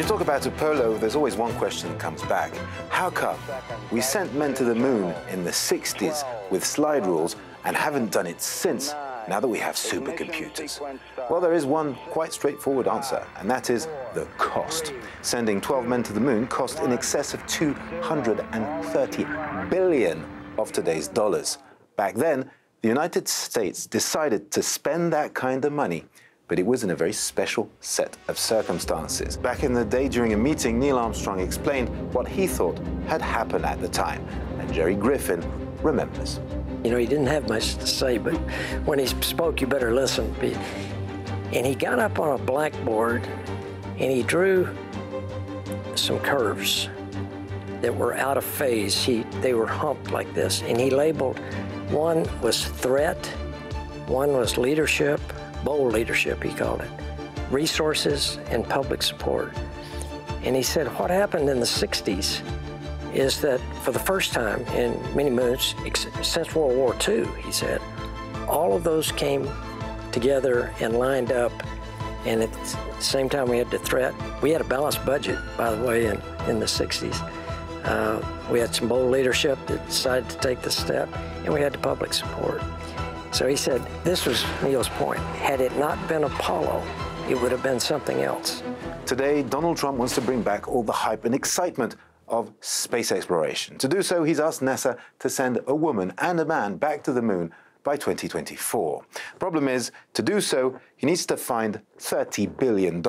you talk about Apollo, there's always one question that comes back. How come we sent men to the moon in the 60s with slide rules and haven't done it since, now that we have supercomputers? Well, there is one quite straightforward answer, and that is the cost. Sending 12 men to the moon cost in excess of $230 billion of today's dollars. Back then, the United States decided to spend that kind of money, but it was in a very special set of circumstances. Back in the day, during a meeting, Neil Armstrong explained what he thought had happened at the time, and Jerry Griffin remembers. You know, he didn't have much to say, but when he spoke, you better listen. And he got up on a blackboard and he drew some curves that were out of phase. They were humped like this, and he labeled one was threat, one was leadership, bold leadership, he called it, resources and public support. And he said, what happened in the 60s is that for the first time in many moons, since World War II, he said, all of those came together and lined up. And at the same time we had the threat. We had a balanced budget, by the way, in the 60s. We had some bold leadership that decided to take the step, and we had the public support. So he said, this was Neil's point. Had it not been Apollo, it would have been something else. Today, Donald Trump wants to bring back all the hype and excitement of space exploration. To do so, he's asked NASA to send a woman and a man back to the moon by 2024. The problem is, to do so, he needs to find $30 billion.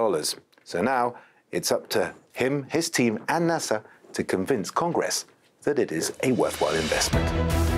So now, it's up to him, his team, and NASA to convince Congress that it is a worthwhile investment.